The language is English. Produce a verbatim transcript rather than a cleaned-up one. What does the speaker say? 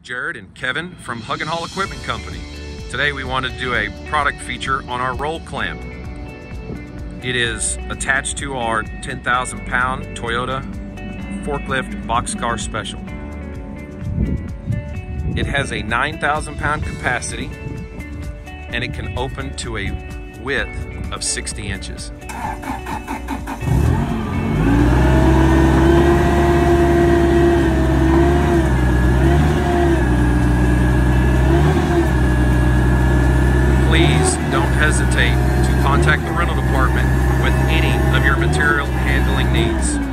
is Jerrod and Kevin from Hug and Haul Equipment Company. Today we want to do a product feature on our roll clamp. It is attached to our ten thousand pound Toyota forklift boxcar special. It has a nine thousand pound capacity and it can open to a width of sixty inches. Please don't hesitate to contact the rental department with any of your material handling needs.